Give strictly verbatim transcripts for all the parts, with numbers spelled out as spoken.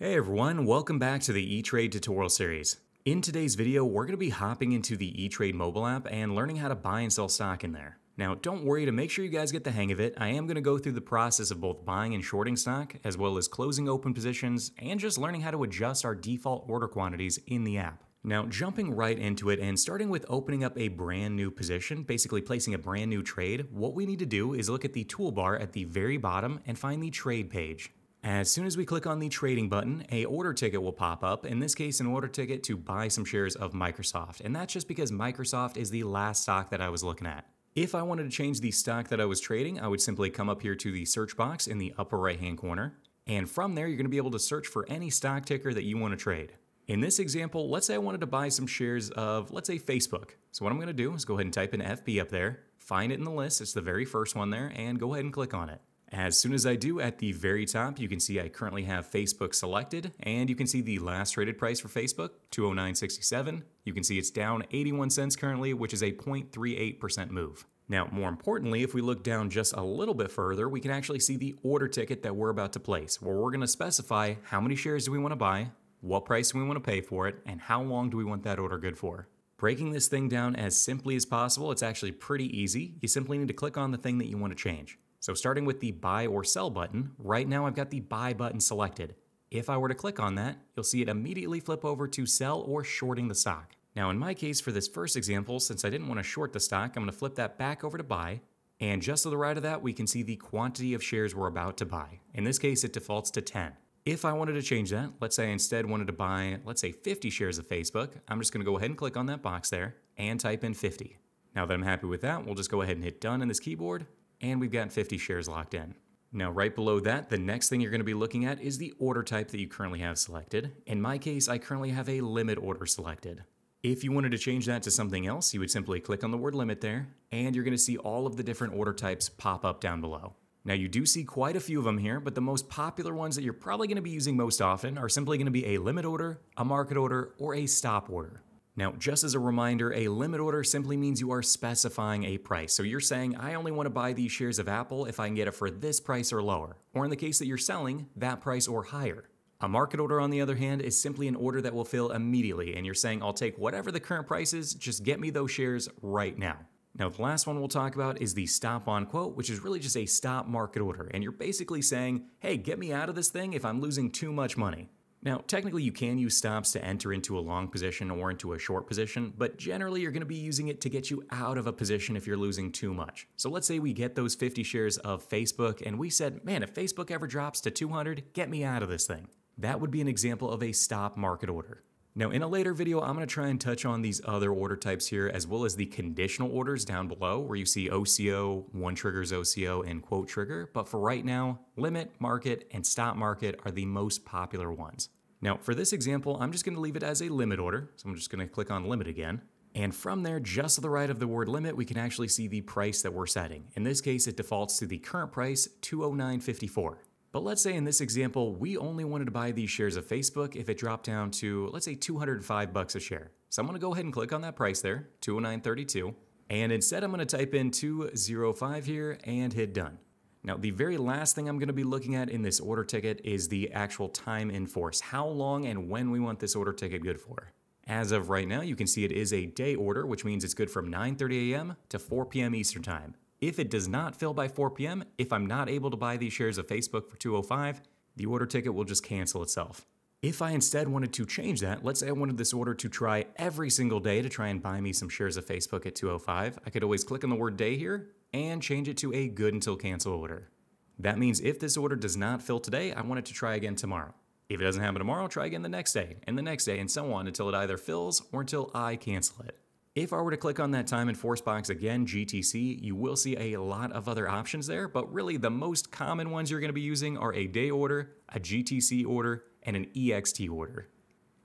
Hey everyone, welcome back to the E-Trade tutorial series. In today's video, we're going to be hopping into the E-Trade mobile app and learning how to buy and sell stock in there. Now, don't worry, to make sure you guys get the hang of it, I am going to go through the process of both buying and shorting stock, as well as closing open positions, and just learning how to adjust our default order quantities in the app. Now, jumping right into it and starting with opening up a brand new position, basically placing a brand new trade, what we need to do is look at the toolbar at the very bottom and find the trade page. As soon as we click on the trading button, a order ticket will pop up, in this case an order ticket to buy some shares of Microsoft, and that's just because Microsoft is the last stock that I was looking at. If I wanted to change the stock that I was trading, I would simply come up here to the search box in the upper right hand corner, and from there you're going to be able to search for any stock ticker that you want to trade. In this example, let's say I wanted to buy some shares of, let's say, Facebook. So what I'm going to do is go ahead and type in F B up there, find it in the list, it's the very first one there, and go ahead and click on it. As soon as I do, at the very top, you can see I currently have Facebook selected, and you can see the last traded price for Facebook, two oh nine sixty-seven. You can see it's down eighty-one cents currently, which is a zero point three eight percent move. Now, more importantly, if we look down just a little bit further, we can actually see the order ticket that we're about to place, where we're going to specify how many shares do we want to buy, what price do we want to pay for it, and how long do we want that order good for. Breaking this thing down as simply as possible, it's actually pretty easy. You simply need to click on the thing that you want to change. So starting with the buy or sell button, right now I've got the buy button selected. If I were to click on that, you'll see it immediately flip over to sell or shorting the stock. Now in my case, for this first example, since I didn't want to short the stock, I'm going to flip that back over to buy. And just to the right of that, we can see the quantity of shares we're about to buy. In this case, it defaults to ten. If I wanted to change that, let's say I instead wanted to buy, let's say, fifty shares of Facebook, I'm just going to go ahead and click on that box there and type in fifty. Now that I'm happy with that, we'll just go ahead and hit done in this keyboard. And we've got fifty shares locked in. Now right below that, the next thing you're going to be looking at is the order type that you currently have selected. In my case, I currently have a limit order selected. If you wanted to change that to something else, you would simply click on the word limit there, and you're going to see all of the different order types pop up down below. Now you do see quite a few of them here, but the most popular ones that you're probably going to be using most often are simply going to be a limit order, a market order, or a stop order. Now, just as a reminder, a limit order simply means you are specifying a price. So you're saying, I only want to buy these shares of Apple if I can get it for this price or lower, or in the case that you're selling, that price or higher. A market order, on the other hand, is simply an order that will fill immediately, and you're saying, I'll take whatever the current price is, just get me those shares right now. Now, the last one we'll talk about is the stop on quote, which is really just a stop market order, and you're basically saying, hey, get me out of this thing if I'm losing too much money. Now, technically you can use stops to enter into a long position or into a short position, but generally you're going to be using it to get you out of a position if you're losing too much. So let's say we get those fifty shares of Facebook and we said, man, if Facebook ever drops to two hundred, get me out of this thing. That would be an example of a stop market order. Now, in a later video, I'm going to try and touch on these other order types here, as well as the conditional orders down below where you see O C O, one triggers O C O, and quote trigger. But for right now, limit, market, and stop market are the most popular ones. Now, for this example, I'm just going to leave it as a limit order. So I'm just going to click on limit again. And from there, just to the right of the word limit, we can actually see the price that we're setting. In this case, it defaults to the current price, two oh nine fifty-four. But let's say in this example, we only wanted to buy these shares of Facebook if it dropped down to, let's say, two hundred five bucks a share. So I'm going to go ahead and click on that price there, two oh nine thirty-two. And instead, I'm going to type in two oh five here and hit done. Now, the very last thing I'm going to be looking at in this order ticket is the actual time in force, how long and when we want this order ticket good for. As of right now, you can see it is a day order, which means it's good from nine thirty a m to four p m Eastern time. If it does not fill by four p m, if I'm not able to buy these shares of Facebook for two oh five, the order ticket will just cancel itself. If I instead wanted to change that, let's say I wanted this order to try every single day to try and buy me some shares of Facebook at two oh five, I could always click on the word day here and change it to a good until cancel order. That means if this order does not fill today, I want it to try again tomorrow. If it doesn't happen tomorrow, try again the next day, and the next day, and so on until it either fills or until I cancel it. If I were to click on that time and force box again, G T C, you will see a lot of other options there, but really the most common ones you're going to be using are a day order, a G T C order, and an E X T order.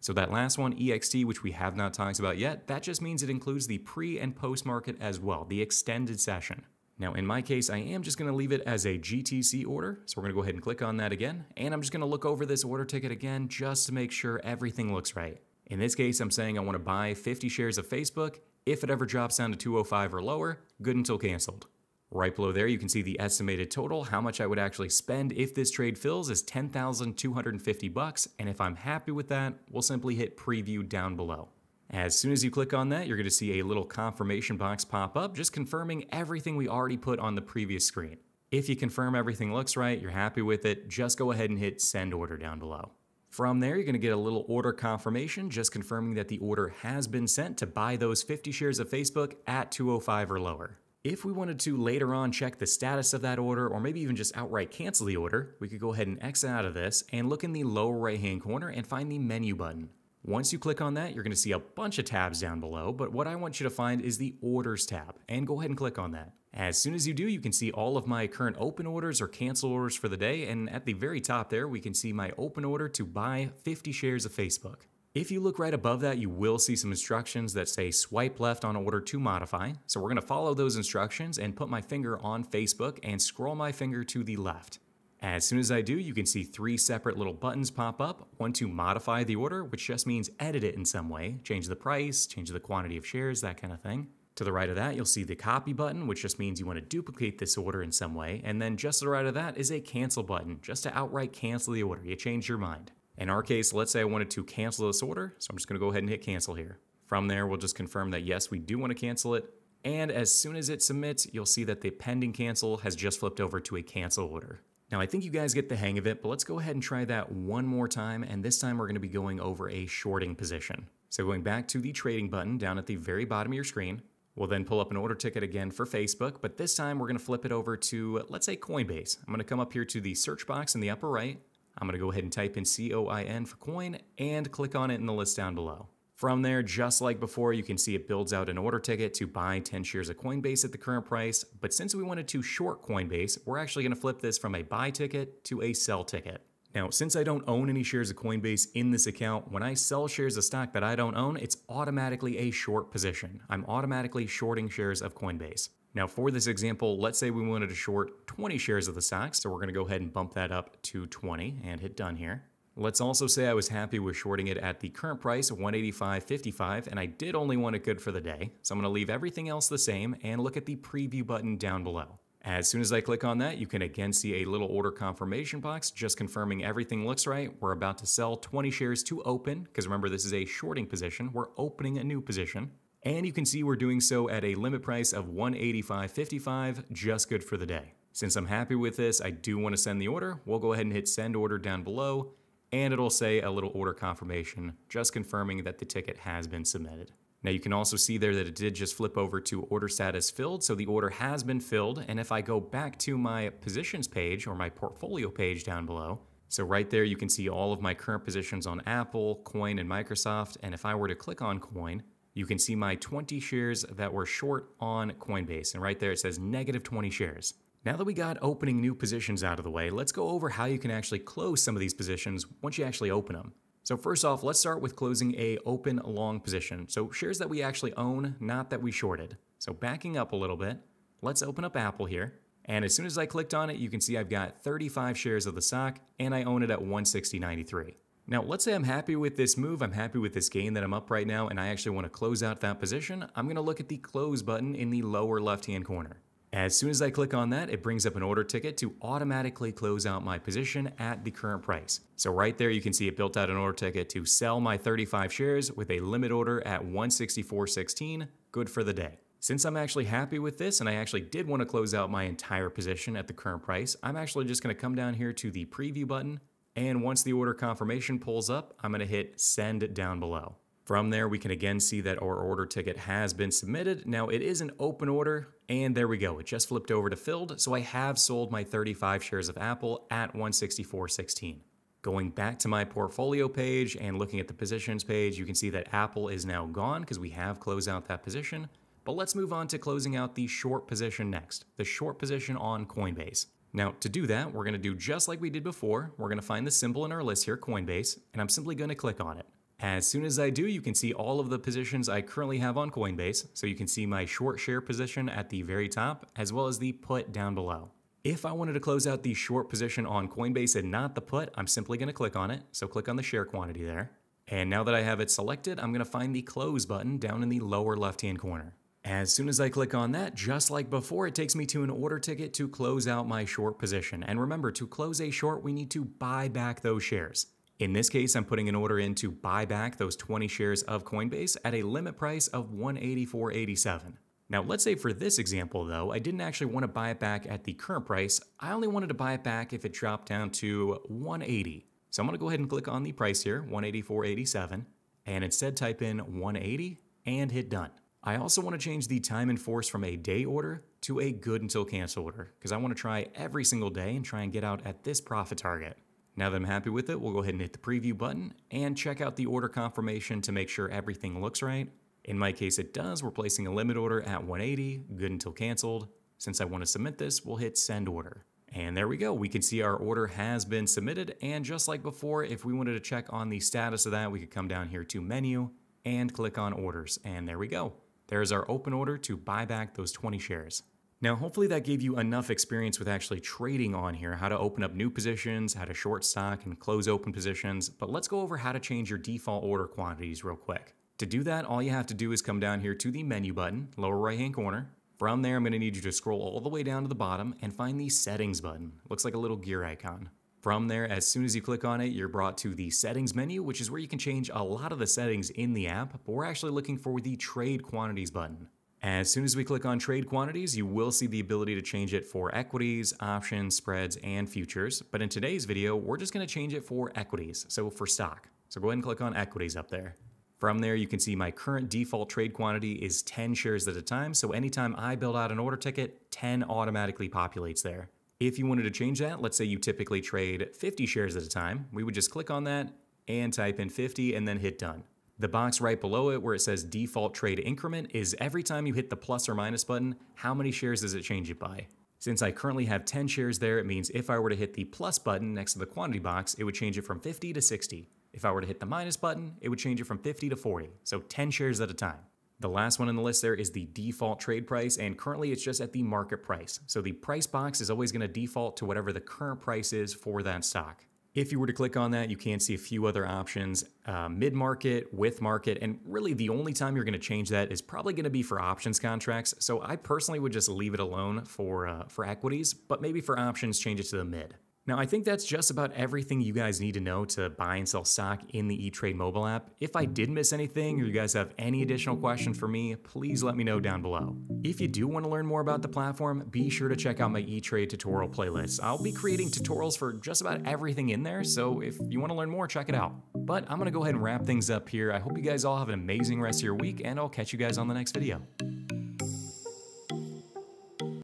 So that last one, E X T, which we have not talked about yet, that just means it includes the pre and post market as well, the extended session. Now in my case, I am just going to leave it as a G T C order, so we're going to go ahead and click on that again, and I'm just going to look over this order ticket again just to make sure everything looks right. In this case, I'm saying I want to buy fifty shares of Facebook. If it ever drops down to two oh five or lower, good until canceled. Right below there, you can see the estimated total, how much I would actually spend if this trade fills is ten thousand two hundred fifty bucks. And if I'm happy with that, we'll simply hit preview down below. As soon as you click on that, you're going to see a little confirmation box pop up, just confirming everything we already put on the previous screen. If you confirm everything looks right, you're happy with it, just go ahead and hit send order down below. From there, you're going to get a little order confirmation, just confirming that the order has been sent to buy those fifty shares of Facebook at two oh five or lower. If we wanted to later on check the status of that order, or maybe even just outright cancel the order, we could go ahead and exit out of this and look in the lower right hand corner and find the menu button. Once you click on that, you're going to see a bunch of tabs down below, but what I want you to find is the orders tab, and go ahead and click on that. As soon as you do, you can see all of my current open orders or cancel orders for the day, and at the very top there, we can see my open order to buy fifty shares of Facebook. If you look right above that, you will see some instructions that say swipe left on order to modify. So we're going to follow those instructions and put my finger on Facebook and scroll my finger to the left. As soon as I do, you can see three separate little buttons pop up. One to modify the order, which just means edit it in some way, change the price, change the quantity of shares, that kind of thing. To the right of that, you'll see the copy button, which just means you want to duplicate this order in some way. And then just to the right of that is a cancel button, just to outright cancel the order. You change your mind. In our case, let's say I wanted to cancel this order, so I'm just going to go ahead and hit cancel here. From there, we'll just confirm that yes, we do want to cancel it. And as soon as it submits, you'll see that the pending cancel has just flipped over to a cancel order. Now, I think you guys get the hang of it, but let's go ahead and try that one more time. And this time we're going to be going over a shorting position. So going back to the trading button down at the very bottom of your screen, we'll then pull up an order ticket again for Facebook, but this time we're going to flip it over to, let's say, Coinbase. I'm going to come up here to the search box in the upper right. I'm going to go ahead and type in C O I N for coin and click on it in the list down below. From there, just like before, you can see it builds out an order ticket to buy ten shares of Coinbase at the current price. But since we wanted to short Coinbase, we're actually going to flip this from a buy ticket to a sell ticket. Now, since I don't own any shares of Coinbase in this account, when I sell shares of stock that I don't own, it's automatically a short position. I'm automatically shorting shares of Coinbase. Now for this example, let's say we wanted to short twenty shares of the stock, so we're going to go ahead and bump that up to twenty and hit done here. Let's also say I was happy with shorting it at the current price, one eighty-five fifty-five, and I did only want it good for the day. So I'm going to leave everything else the same and look at the preview button down below. As soon as I click on that, you can again see a little order confirmation box, just confirming everything looks right. We're about to sell twenty shares to open, because remember this is a shorting position. We're opening a new position. And you can see we're doing so at a limit price of one eighty-five fifty-five, just good for the day. Since I'm happy with this, I do want to send the order. We'll go ahead and hit send order down below, and it'll say a little order confirmation, just confirming that the ticket has been submitted. Now you can also see there that it did just flip over to order status filled, so the order has been filled. And if I go back to my positions page or my portfolio page down below, so right there you can see all of my current positions on Apple, Coin, and Microsoft. And if I were to click on Coin, you can see my twenty shares that were short on Coinbase. And right there, it says negative twenty shares. Now that we got opening new positions out of the way, let's go over how you can actually close some of these positions once you actually open them. So first off, let's start with closing a open long position. So shares that we actually own, not that we shorted. So backing up a little bit, let's open up Apple here. And as soon as I clicked on it, you can see I've got thirty-five shares of the stock and I own it at one sixty ninety-three. Now, let's say I'm happy with this move. I'm happy with this gain that I'm up right now, and I actually want to close out that position. I'm going to look at the close button in the lower left-hand corner. As soon as I click on that, it brings up an order ticket to automatically close out my position at the current price. So right there, you can see it built out an order ticket to sell my thirty-five shares with a limit order at one sixty-four sixteen. Good for the day. Since I'm actually happy with this, and I actually did want to close out my entire position at the current price, I'm actually just going to come down here to the preview button. And once the order confirmation pulls up, I'm going to hit send down below. From there, we can again see that our order ticket has been submitted. Now it is an open order, and there we go. It just flipped over to filled. So I have sold my thirty-five shares of Apple at one sixty-four sixteen. Going back to my portfolio page and looking at the positions page, you can see that Apple is now gone because we have closed out that position. But let's move on to closing out the short position next, the short position on Coinbase. Now to do that, we're going to do just like we did before. We're going to find the symbol in our list here, Coinbase, and I'm simply going to click on it. As soon as I do, you can see all of the positions I currently have on Coinbase. So you can see my short share position at the very top, as well as the put down below. If I wanted to close out the short position on Coinbase and not the put, I'm simply going to click on it. So click on the share quantity there. And now that I have it selected, I'm going to find the close button down in the lower left-hand corner. As soon as I click on that, just like before, it takes me to an order ticket to close out my short position. And remember, to close a short, we need to buy back those shares. In this case, I'm putting an order in to buy back those twenty shares of Coinbase at a limit price of one eighty-four eighty-seven. Now, let's say for this example, though, I didn't actually want to buy it back at the current price. I only wanted to buy it back if it dropped down to one eighty. So I'm going to go ahead and click on the price here, one eighty-four eighty-seven, and instead type in one eighty and hit done. I also want to change the time in force from a day order to a good until cancel order, because I want to try every single day and try and get out at this profit target. Now that I'm happy with it, we'll go ahead and hit the preview button and check out the order confirmation to make sure everything looks right. In my case, it does. We're placing a limit order at one eighty, good until canceled. Since I want to submit this, we'll hit send order. And there we go. We can see our order has been submitted. And just like before, if we wanted to check on the status of that, we could come down here to menu and click on orders. And there we go. There's our open order to buy back those twenty shares. Now, hopefully that gave you enough experience with actually trading on here, how to open up new positions, how to short stock and close open positions. But let's go over how to change your default order quantities real quick. To do that, all you have to do is come down here to the menu button, lower right-hand corner. From there, I'm going to need you to scroll all the way down to the bottom and find the settings button. Looks like a little gear icon. From there, as soon as you click on it, you're brought to the settings menu, which is where you can change a lot of the settings in the app, but we're actually looking for the trade quantities button. As soon as we click on trade quantities, you will see the ability to change it for equities, options, spreads, and futures. But in today's video, we're just going to change it for equities, so for stock. So go ahead and click on equities up there. From there, you can see my current default trade quantity is ten shares at a time. So anytime I build out an order ticket, ten automatically populates there. If you wanted to change that, let's say you typically trade fifty shares at a time, we would just click on that and type in fifty and then hit done. The box right below it where it says default trade increment is every time you hit the plus or minus button, how many shares does it change it by? Since I currently have ten shares there, it means if I were to hit the plus button next to the quantity box, it would change it from fifty to sixty. If I were to hit the minus button, it would change it from fifty to forty, so ten shares at a time. The last one on the list there is the default trade price, and currently it's just at the market price. So the price box is always going to default to whatever the current price is for that stock. If you were to click on that, you can see a few other options, uh, mid-market, with market, and really the only time you're going to change that is probably going to be for options contracts. So I personally would just leave it alone for, uh, for equities, but maybe for options, change it to the mid. Now, I think that's just about everything you guys need to know to buy and sell stock in the E trade mobile app. If I did miss anything or you guys have any additional questions for me, please let me know down below. If you do want to learn more about the platform, be sure to check out my E trade tutorial playlist. I'll be creating tutorials for just about everything in there, so if you want to learn more, check it out. But I'm going to go ahead and wrap things up here. I hope you guys all have an amazing rest of your week, and I'll catch you guys on the next video.